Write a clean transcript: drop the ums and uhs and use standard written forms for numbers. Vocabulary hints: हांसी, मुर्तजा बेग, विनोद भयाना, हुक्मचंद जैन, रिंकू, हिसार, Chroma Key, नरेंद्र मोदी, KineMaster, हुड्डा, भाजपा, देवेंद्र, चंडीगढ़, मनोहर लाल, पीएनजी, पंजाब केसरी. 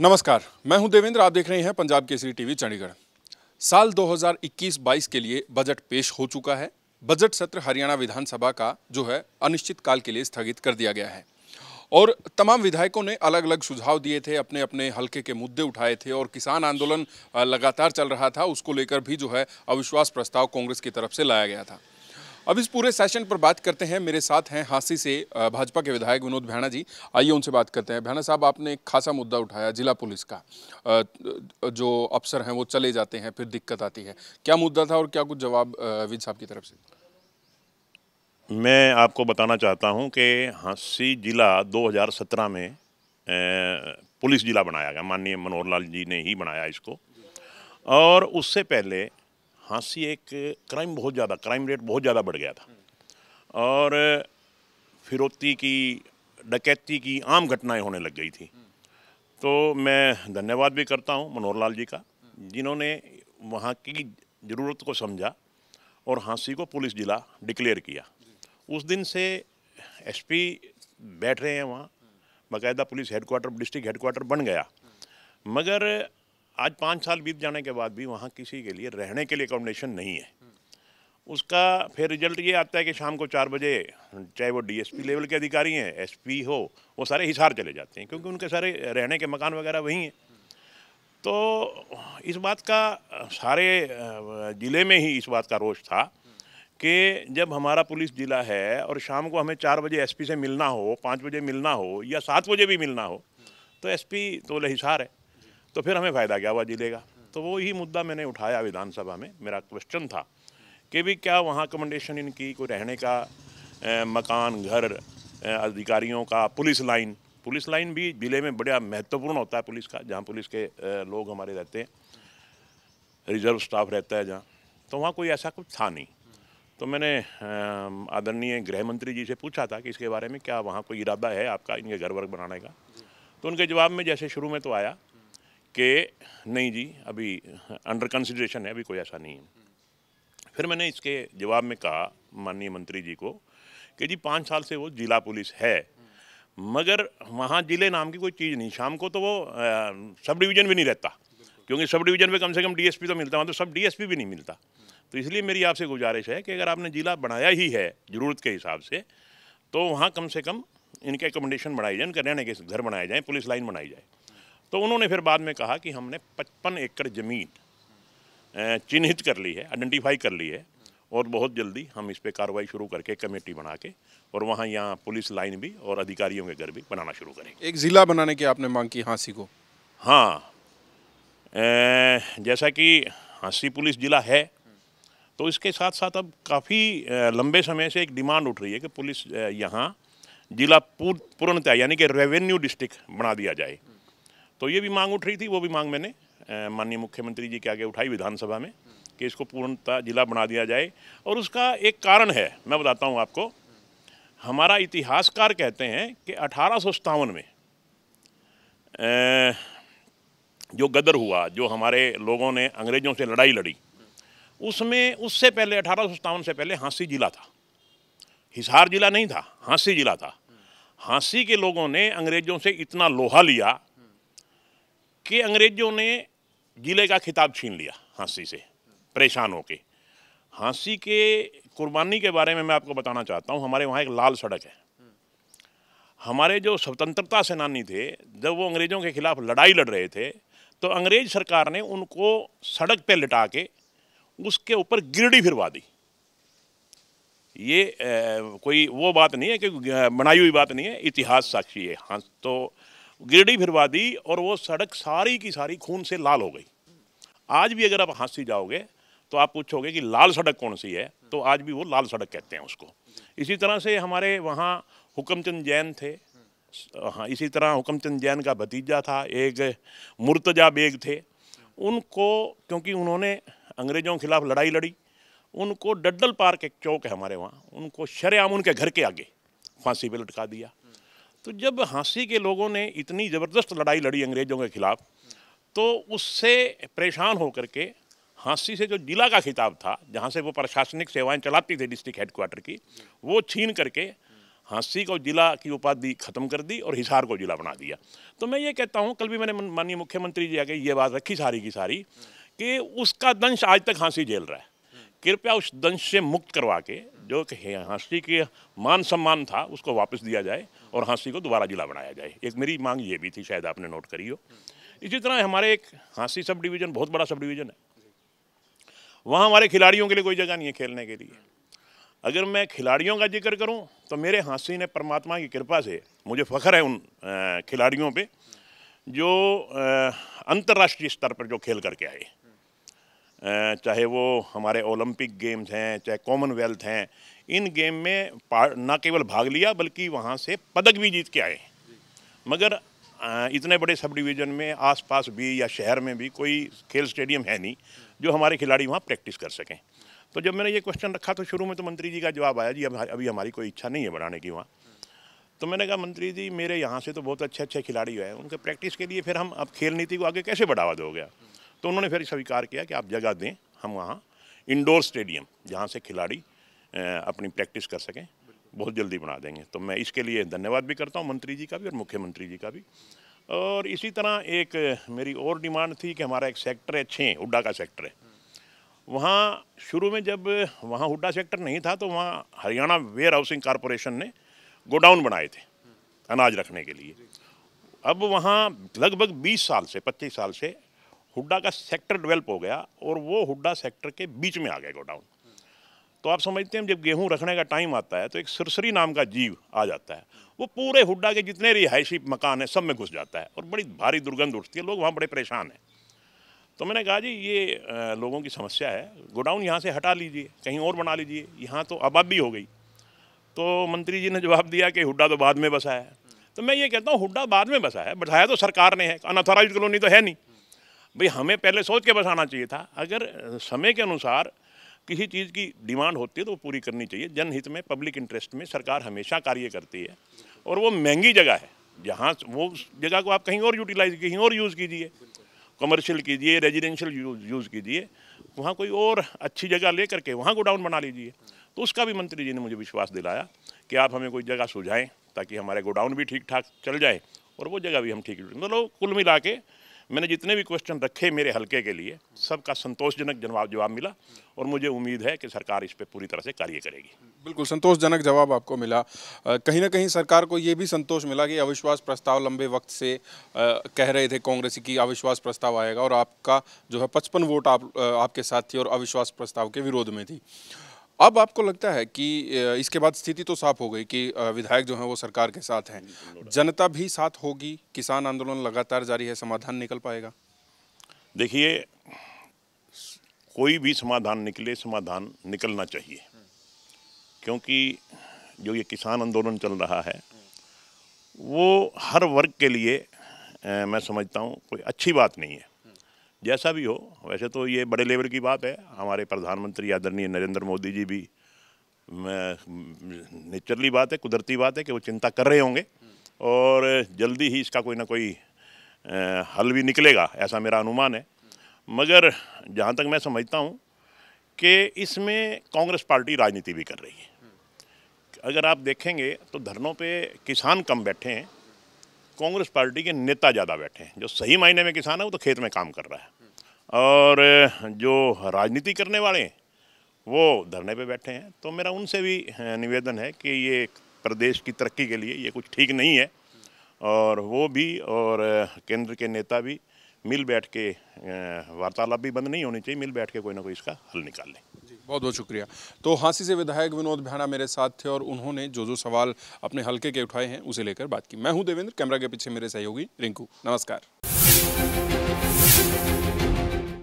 नमस्कार, मैं हूं देवेंद्र, आप देख रहे हैं पंजाब केसरी टीवी चंडीगढ़। साल 2021-22 के लिए बजट पेश हो चुका है। बजट सत्र हरियाणा विधानसभा का जो है अनिश्चित काल के लिए स्थगित कर दिया गया है और तमाम विधायकों ने अलग अलग सुझाव दिए थे, अपने अपने हलके के मुद्दे उठाए थे और किसान आंदोलन लगातार चल रहा था, उसको लेकर भी जो है अविश्वास प्रस्ताव कांग्रेस की तरफ से लाया गया था। अब इस पूरे सेशन पर बात करते हैं। मेरे साथ हैं हांसी से भाजपा के विधायक विनोद भयाना जी, आइए उनसे बात करते हैं। भयाना साहब, आपने एक खासा मुद्दा उठाया, जिला पुलिस का जो अफसर हैं वो चले जाते हैं, फिर दिक्कत आती है। क्या मुद्दा था और क्या कुछ जवाब विन साहब की तरफ से? मैं आपको बताना चाहता हूं कि हांसी जिला 2017 में पुलिस जिला बनाया गया, माननीय मनोहर लाल जी ने ही बनाया इसको। और उससे पहले हांसी एक क्राइम रेट बहुत ज़्यादा बढ़ गया था और फिरौती की, डकैती की आम घटनाएं होने लग गई थी। तो मैं धन्यवाद भी करता हूं मनोहर लाल जी का, जिन्होंने वहां की ज़रूरत को समझा और हांसी को पुलिस जिला डिक्लेयर किया। उस दिन से एसपी बैठ रहे हैं वहां, बाकायदा पुलिस हेडक्वार्टर, डिस्ट्रिक्ट हेडक्वार्टर बन गया। मगर आज 5 साल बीत जाने के बाद भी वहाँ किसी के लिए रहने के लिए अकोमोडेशन नहीं है। उसका फिर रिजल्ट ये आता है कि शाम को 4 बजे, चाहे वो डीएसपी लेवल के अधिकारी हैं, एसपी हो, वो सारे हिसार चले जाते हैं क्योंकि उनके सारे रहने के मकान वगैरह वहीं हैं। तो इस बात का सारे ज़िले में ही इस बात का रोष था कि जब हमारा पुलिस ज़िला है और शाम को हमें 4 बजे एसपी से मिलना हो, 5 बजे मिलना हो या 7 बजे भी मिलना हो, तो एसपी तो हिसार है, तो फिर हमें फ़ायदा क्या हुआ जिले का? तो वो ही मुद्दा मैंने उठाया विधानसभा में। मेरा क्वेश्चन था कि भी क्या वहाँ अकोमोडेशन इनकी कोई रहने का मकान, घर, अधिकारियों का, पुलिस लाइन भी जिले में बड़ा महत्वपूर्ण होता है पुलिस का, जहाँ पुलिस के लोग हमारे रहते हैं, रिजर्व स्टाफ रहता है जहाँ, तो वहाँ कोई ऐसा कुछ था नहीं। तो मैंने आदरणीय गृह मंत्री जी से पूछा था कि इसके बारे में क्या वहाँ कोई इरादा है आपका इनके घर वर्ग बनाने का? तो उनके जवाब में जैसे शुरू में तो आया कि नहीं जी, अभी अंडर कंसिडरेशन है, अभी कोई ऐसा नहीं है। फिर मैंने इसके जवाब में कहा माननीय मंत्री जी को कि जी 5 साल से वो जिला पुलिस है मगर वहाँ जिले नाम की कोई चीज़ नहीं। शाम को तो वो सब डिवीज़न भी नहीं रहता क्योंकि सब डिवीज़न में कम से कम डीएसपी तो मिलता है, वहाँ तो सब डीएसपी भी नहीं मिलता। तो इसलिए मेरी आपसे गुजारिश है कि अगर आपने ज़िला बनाया ही है ज़रूरत के हिसाब से, तो वहाँ कम से कम इनके अकोमोडेशन बनाए जाए, इनके रहने के घर बनाए जाएँ, पुलिस लाइन बनाई जाए। तो उन्होंने फिर बाद में कहा कि हमने 55 एकड़ ज़मीन चिन्हित कर ली है, आइडेंटिफाई कर ली है और बहुत जल्दी हम इस पे कार्रवाई शुरू करके कमेटी बना के और वहाँ यहाँ पुलिस लाइन भी और अधिकारियों के घर भी बनाना शुरू करेंगे। एक ज़िला बनाने की आपने मांग की हांसी को। हाँ, जैसा कि हांसी पुलिस ज़िला है तो इसके साथ साथ अब काफ़ी लंबे समय से एक डिमांड उठ रही है कि पुलिस यहाँ जिला पूर्णतया यानी कि रेवेन्यू डिस्ट्रिक्ट बना दिया जाए। तो ये भी मांग उठ रही थी, वो भी मांग मैंने माननीय मुख्यमंत्री जी के आगे उठाई विधानसभा में कि इसको पूर्णतः जिला बना दिया जाए। और उसका एक कारण है, मैं बताता हूँ आपको। हमारा इतिहासकार कहते हैं कि 1857 में जो गदर हुआ, जो हमारे लोगों ने अंग्रेज़ों से लड़ाई लड़ी, उसमें उससे पहले 1857 से पहले हांसी जिला था, हिसार जिला नहीं था, हांसी जिला था। हांसी के लोगों ने अंग्रेज़ों से इतना लोहा लिया कि अंग्रेज़ों ने ज़िले का खिताब छीन लिया हांसी से। परेशान होके हांसी के कुर्बानी के बारे में मैं आपको बताना चाहता हूँ। हमारे वहाँ एक लाल सड़क है। हमारे जो स्वतंत्रता सेनानी थे, जब वो अंग्रेज़ों के ख़िलाफ़ लड़ाई लड़ रहे थे तो अंग्रेज़ सरकार ने उनको सड़क पे लिटा के उसके ऊपर गिरडी फिरवा दी। ये कोई वो बात नहीं है कि बनाई हुई बात नहीं है, इतिहास साक्षी है। हाँ, तो गिरडी फिरवा दी और वो सड़क सारी की सारी खून से लाल हो गई। आज भी अगर आप हांसी जाओगे तो आप पूछोगे कि लाल सड़क कौन सी है, तो आज भी वो लाल सड़क कहते हैं उसको। इसी तरह से हमारे वहाँ हुक्मचंद जैन थे, हाँ, इसी तरह हुक्मचंद जैन का भतीजा था एक मुर्तजा बेग थे। उनको, क्योंकि उन्होंने अंग्रेज़ों के खिलाफ लड़ाई लड़ी, उनको डड्डल पार्क एक चौक है हमारे वहाँ, उनको शरेआम उनके घर के आगे फांसी पर लटका दिया। तो जब हांसी के लोगों ने इतनी ज़बरदस्त लड़ाई लड़ी अंग्रेज़ों के ख़िलाफ़, तो उससे परेशान होकर के हांसी से जो ज़िला का खिताब था, जहाँ से वो प्रशासनिक सेवाएं चलाती थी डिस्ट्रिक्ट हेडक्वार्टर की, वो छीन करके हांसी को जिला की उपाधि खत्म कर दी और हिसार को जिला बना दिया। तो मैं ये कहता हूँ, कल भी मैंने माननीय मुख्यमंत्री जी आगे ये बात रखी सारी की सारी कि उसका दंश आज तक हांसी झेल रहा है, कृपया उस दंश से मुक्त करवा के जो कि हांसी के मान सम्मान था उसको वापस दिया जाए और हांसी को दोबारा जिला बनाया जाए। एक मेरी मांग ये भी थी, शायद आपने नोट करी हो। इसी तरह हमारे एक हांसी सब डिवीज़न, बहुत बड़ा सब डिवीज़न है, वहाँ हमारे खिलाड़ियों के लिए कोई जगह नहीं है खेलने के लिए। अगर मैं खिलाड़ियों का जिक्र करूं तो मेरे हांसी ने परमात्मा की कृपा से, मुझे फ़ख्र है उन खिलाड़ियों पे जो अंतर्राष्ट्रीय स्तर पर जो खेल करके आए, चाहे वो हमारे ओलंपिक गेम्स हैं, चाहे कॉमनवेल्थ हैं, इन गेम में ना केवल भाग लिया बल्कि वहाँ से पदक भी जीत के आए। मगर इतने बड़े सब डिवीज़न में आसपास भी या शहर में भी कोई खेल स्टेडियम है नहीं जो हमारे खिलाड़ी वहाँ प्रैक्टिस कर सकें। तो जब मैंने ये क्वेश्चन रखा तो शुरू में तो मंत्री जी का जवाब आया, जी अभी हमारी कोई इच्छा नहीं है बढ़ाने की वहाँ। तो मैंने कहा मंत्री जी मेरे यहाँ से तो बहुत अच्छे अच्छे खिलाड़ी हैं, उनके प्रैक्टिस के लिए फिर हम अब खेल नीति को आगे कैसे बढ़ावा दोगे। तो उन्होंने फिर स्वीकार किया कि आप जगह दें, हम वहाँ इंडोर स्टेडियम जहाँ से खिलाड़ी अपनी प्रैक्टिस कर सकें बहुत जल्दी बना देंगे। तो मैं इसके लिए धन्यवाद भी करता हूँ मंत्री जी का भी और मुख्यमंत्री जी का भी। और इसी तरह एक मेरी और डिमांड थी कि हमारा एक सेक्टर है 6, हुड्डा का सेक्टर है। वहाँ शुरू में जब वहाँ हुड्डा सेक्टर नहीं था तो वहाँ हरियाणा वेयर हाउसिंग कारपोरेशन ने गोडाउन बनाए थे अनाज रखने के लिए। अब वहाँ लगभग 25 साल से हुड्डा का सेक्टर डेवलप हो गया और वो हुड्डा सेक्टर के बीच में आ गया गोडाउन। तो आप समझते हैं जब गेहूं रखने का टाइम आता है तो एक सुरसरी नाम का जीव आ जाता है, वो पूरे हुड्डा के जितने रिहायशी मकान हैं सब में घुस जाता है और बड़ी भारी दुर्गंध उठती है, लोग वहाँ बड़े परेशान हैं। तो मैंने कहा जी ये लोगों की समस्या है, गोडाउन यहाँ से हटा लीजिए, कहीं और बना लीजिए, यहाँ तो आबादी हो गई। तो मंत्री जी ने जवाब दिया कि हुड्डा तो बाद में बसा है। तो मैं ये कहता हूँ हुड्डा बाद में बसा है, बसाया तो सरकार ने है, अनऑथोराइज कॉलोनी तो है नहीं भाई, हमें पहले सोच के बसाना चाहिए था। अगर समय के अनुसार किसी चीज़ की डिमांड होती है तो वो पूरी करनी चाहिए। जनहित में, पब्लिक इंटरेस्ट में सरकार हमेशा कार्य करती है और वो महंगी जगह है, जहाँ वो जगह को आप कहीं और यूटिलाइज, कहीं और यूज़ कीजिए, कमर्शियल कीजिए, रेजिडेंशियल यूज़ कीजिए, वहाँ कोई और अच्छी जगह ले करके वहाँ गोडाउन बना लीजिए। तो उसका भी मंत्री जी ने मुझे विश्वास दिलाया कि आप हमें कोई जगह सुझाएं ताकि हमारे गोडाउन भी ठीक ठाक चल जाए और वो जगह भी हम ठीक, मतलब कुल मिला के मैंने जितने भी क्वेश्चन रखे मेरे हलके के लिए सबका संतोषजनक जवाब मिला और मुझे उम्मीद है कि सरकार इस पे पूरी तरह से कार्य करेगी। बिल्कुल संतोषजनक जवाब आपको मिला। कहीं ना कहीं सरकार को ये भी संतोष मिला कि अविश्वास प्रस्ताव लंबे वक्त से कह रहे थे कांग्रेस की अविश्वास प्रस्ताव आएगा और आपका जो है 55 वोट आपके साथ थी और अविश्वास प्रस्ताव के विरोध में थी। अब आपको लगता है कि इसके बाद स्थिति तो साफ हो गई कि विधायक जो हैं वो सरकार के साथ हैं, जनता भी साथ होगी, किसान आंदोलन लगातार जारी है, समाधान निकल पाएगा? देखिए कोई भी समाधान निकले, समाधान निकलना चाहिए, क्योंकि जो ये किसान आंदोलन चल रहा है वो हर वर्ग के लिए मैं समझता हूँ कोई अच्छी बात नहीं है। जैसा भी हो, वैसे तो ये बड़े लेवल की बात है, हमारे प्रधानमंत्री आदरणीय नरेंद्र मोदी जी भी, नेचुरली बात है, कुदरती बात है कि वो चिंता कर रहे होंगे और जल्दी ही इसका कोई ना कोई हल भी निकलेगा, ऐसा मेरा अनुमान है। मगर जहाँ तक मैं समझता हूँ कि इसमें कांग्रेस पार्टी राजनीति भी कर रही है। अगर आप देखेंगे तो धरनों पे किसान कम बैठे हैं, कांग्रेस पार्टी के नेता ज़्यादा बैठे हैं। जो सही मायने में किसान है वो तो खेत में काम कर रहा है और जो राजनीति करने वाले हैं वो धरने पे बैठे हैं। तो मेरा उनसे भी निवेदन है कि ये प्रदेश की तरक्की के लिए ये कुछ ठीक नहीं है और वो भी और केंद्र के नेता भी मिल बैठ के, वार्तालाप भी बंद नहीं होनी चाहिए, मिल बैठ के कोई ना कोई इसका हल निकाल लें। जी बहुत बहुत शुक्रिया। तो हांसी से विधायक विनोद भयाना मेरे साथ थे और उन्होंने जो जो सवाल अपने हलके के उठाए हैं उसे लेकर बात की। मैं हूं देवेंद्र, कैमरा के पीछे मेरे सहयोगी रिंकू, नमस्कार।